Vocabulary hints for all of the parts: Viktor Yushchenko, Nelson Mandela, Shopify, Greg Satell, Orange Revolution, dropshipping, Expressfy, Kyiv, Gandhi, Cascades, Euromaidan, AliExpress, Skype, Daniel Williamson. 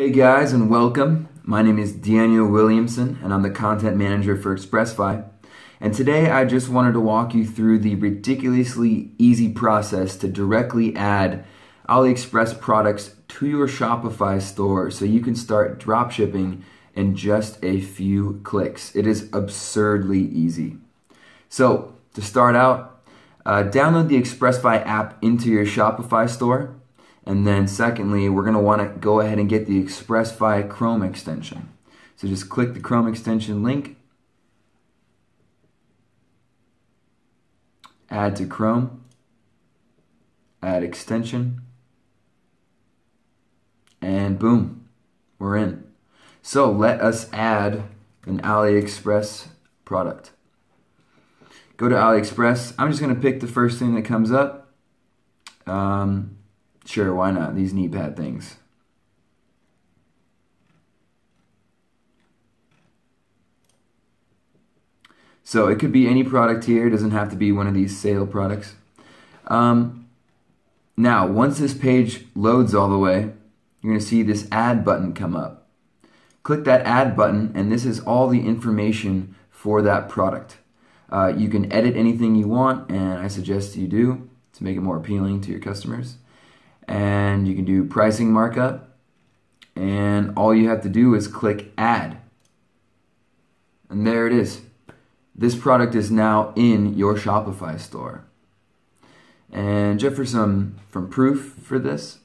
Hey guys, and welcome. My name is Daniel Williamson and I'm the content manager for Expressfy. And today I just wanted to walk you through the ridiculously easy process to directly add AliExpress products to your Shopify store so you can start dropshipping in just a few clicks. It is absurdly easy. So to start out, download the Expressfy app into your Shopify store. And then secondly, we're going to want to go ahead and get the Expressfy Chrome extension. So just click the Chrome extension link, add to Chrome, add extension, and boom, we're in. So let us add an AliExpress product. Go to AliExpress. I'm just going to pick the first thing that comes up. Sure, why not? These knee pad things. So it could be any product here. It doesn't have to be one of these sale products. Now, once this page loads all the way, you're going to see this add button come up. Click that add button, and this is all the information for that product. You can edit anything you want, and I suggest you do to make it more appealing to your customers. And you can do pricing markup, and all you have to do is click add, and there it is. This product is now in your Shopify store. And just for some proof for this,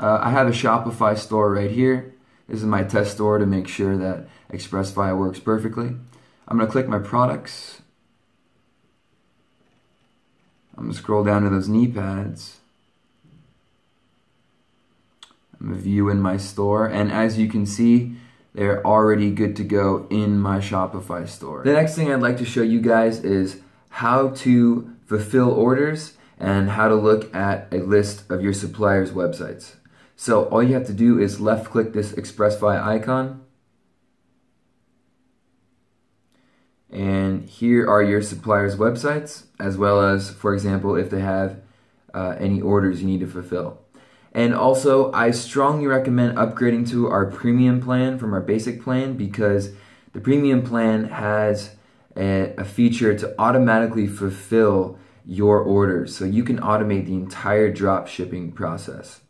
I have a Shopify store right here. This is my test store to make sure that Expressfy works perfectly. I'm going to click my products. I'm going to scroll down to those knee pads. I'm gonna view in my store, and as you can see, they're already good to go in my Shopify store. The next thing I'd like to show you guys is how to fulfill orders and how to look at a list of your suppliers' websites. So all you have to do is left click this Expressfy icon, and here are your suppliers' websites, as well as, for example, if they have any orders you need to fulfill. And also, I strongly recommend upgrading to our premium plan from our basic plan, because the premium plan has a feature to automatically fulfill your orders, so you can automate the entire drop shipping process.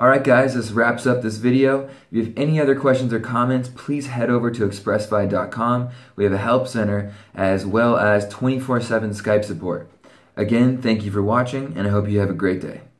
Alright guys, this wraps up this video. If you have any other questions or comments, please head over to expressfy.com. We have a help center as well as 24/7 Skype support. Again, thank you for watching, and I hope you have a great day.